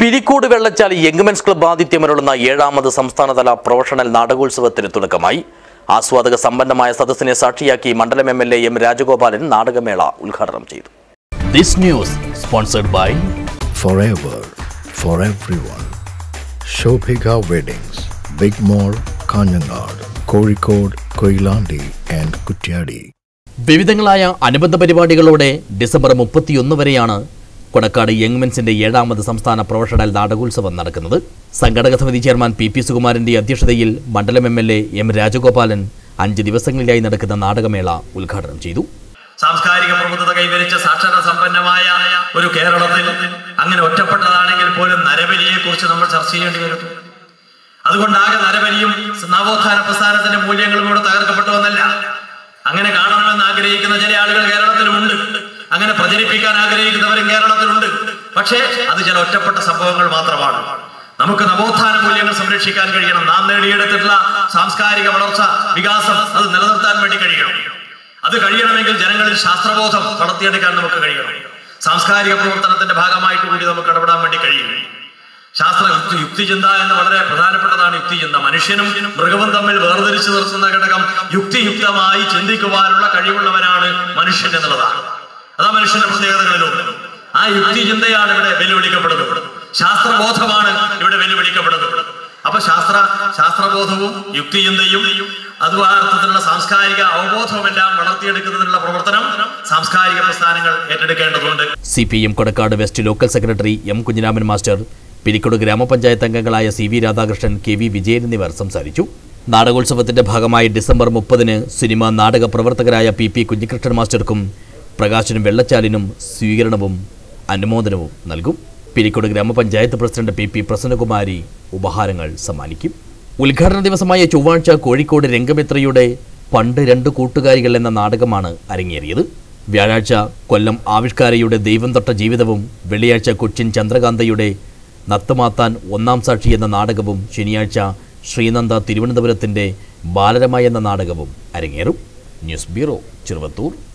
Pirikkode വെള്ളച്ചാലി young men's club ആതിഥ്യമരുളുന്ന 7ാമത് സംസ്ഥാനതല professional നാടകോത്സവത്തിന് തുടക്കമായി. ആസ്വാദക സമ്പന്നമായ സദസ്സിനെ സാക്ഷിയാക്കി മണ്ഡലം MLA എം രാജഗോപാലൻ നാടകമേള ഉദ്ഘാടനം ചെയ്തു. This news sponsored by Forever for everyone. Shobhika Weddings, Big Mall, Kanjangad, Kozhikode, Koilandi and Kutyadi. വിവിധങ്ങളായ അനുബന്ധ പരിപാടികളോടെ ഡിസംബർ 31 വരെയാണ് കൊടക്കാട് യങ്മെൻസിന്റെ 7ാമത് സംസ്ഥാന പ്രൊഫഷണൽ നാടകോത്സവം നടക്കുന്നത്. സംഘാടക സമിതി ചെയർമാൻ PP സുകുമാരന്റെ അധ്യക്ഷതയിൽ മണ്ഡലം MLA എം രാജഗോപാലൻ 5 ദിവസങ്ങളിലായി നടക്കുന്ന നാടകമേള ഉദ്ഘാടനം ചെയ്തു. സാംസ്കാരിക പ്രമുഖത കൈവരിച്ച സാക്ഷര സമ്പന്നമായ ഒരു കേരളത്തിൽ അങ്ങനെ ഒറ്റപ്പെട്ടതാണെങ്കിൽ പോലും നരബലിയെക്കുറിച്ച് നമ്മൾ ചർച്ച ചെയ്യേണ്ടി വരും. അതുകൊണ്ടാകെ നരബലിയും നവോത്ഥാന പ്രസ്ഥാനത്തിന്റെ മൂല്യങ്ങളും കൂടെ തകർക്കപ്പെട്ടുവെന്നല്ല. അങ്ങനെ കാണണമെന്ന് ആഗ്രഹിക്കുന്ന ചില ആളുകൾ കേരളത്തിലുണ്ട്, അങ്ങനെ പ്രചരിപ്പിക്കാൻ ആഗ്രഹിക്കുന്നവരും കേരളത്തിലുണ്ട്. പക്ഷേ അത് ചില ഒറ്റപ്പെട്ട സംഭവങ്ങൾ മാത്രമാണ്. നമുക്ക് നവോത്ഥാന മൂല്യങ്ങൾ സംരക്ഷിക്കാൻ കഴിയണം. നാം നേടിയെടുത്തിട്ടുള്ള സാംസ്കാരിക വളർച്ച, വികാസം അത് നിലനിർത്താൻ വേണ്ടി കഴിയണം. അത് കഴിയണമെങ്കിൽ ജനങ്ങളിൽ ശാസ്ത്രബോധം വളർത്തിയെടുക്കാൻ നമുക്ക് കഴിയണം. സാംസ്കാരിക പ്രവർത്തനത്തിന്റെ ഭാഗമായിട്ട് കൂടി നമുക്ക് ഇടപെടാൻ വേണ്ടി കഴിയും. ശാസ്ത്ര യുക്തിചിന്ത എന്ന് വളരെ പ്രധാനപ്പെട്ടതാണ്. യുക്തിചിന്ത മനുഷ്യനും മൃഗവും തമ്മിൽ വേർതിരിച്ചു നിർത്തുന്ന ഘടകം. യുക്തിയുക്തമായി ചിന്തിക്കുവാനുള്ള കഴിവുള്ളവരാണ് മനുഷ്യൻ എന്നുള്ളതാണ്. അതാ മനുഷ്യന്റെ പ്രത്യേകതകളിലൊന്ന്. ആ യുക്തിചിന്തയാണ് ഇവിടെ വെല്ലുവിളിക്കപ്പെടുന്നത്. ശാസ്ത്രബോധമാണ് ഇവിടെ വെല്ലുവിളിക്കപ്പെടുന്നത്. അപ്പൊ ശാസ്ത്രബോധവും യുക്തിചിന്തയും അതുപോലെ അർത്ഥത്തിലുള്ള സാംസ്കാരിക അവബോധവും എല്ലാം വളർത്തിയെടുക്കുന്നതിനുള്ള പ്രവർത്തനം സാംസ്കാരിക പ്രസ്ഥാനങ്ങൾ ഏറ്റെടുക്കേണ്ടതുണ്ട്. CPM Kodakkad west local secretary M Kunhiraman master, Pirikkode ഗ്രാമപഞ്ചായത്ത് അംഗങ്ങളായ CV രാധാകൃഷ്ണൻ, KV വിജയൻ എന്നിവർ സംസാരിച്ചു. നാടകോത്സവത്തിന്റെ ഭാഗമായി ഡിസംബർ 30-ന് സിനിമ നാടക പ്രവർത്തകരായ PP കുഞ്ഞികൃഷ്ണൻ മാസ്റ്റർക്കും പ്രകാശനും വെള്ളച്ചാലിനും സ്വീകരണവും അനുമോദനവും നൽകും. പിരിക്കോട് ഗ്രാമപഞ്ചായത്ത് പ്രസിഡന്റ് PP പ്രസന്നകുമാരി ഉപഹാരങ്ങൾ സമ്മാനിക്കും. ഉദ്ഘാടന ദിവസമായ ചൊവ്വാഴ്ച കോഴിക്കോട് രംഗമിത്രയുടെ പണ്ട് 2 കൂട്ടുകാരികൾ എന്ന നാടകമാണ് അരങ്ങേറിയത്. വ്യാഴാഴ്ച കൊല്ലം ആവിഷ്കാരയുടെ ദൈവം തൊട്ട ജീവിതവും, വെള്ളിയാഴ്ച കൊച്ചിൻ ചന്ദ്രകാന്തയുടെ നത്തുമാത്താൻ ഒന്നാം സാക്ഷി എന്ന നാടകവും, ശനിയാഴ്ച ശ്രീനന്ദ തിരുവനന്തപുരത്തിൻ്റെ ബാലരമ എന്ന നാടകവും അരങ്ങേറും. News bureau, Cheruvathur.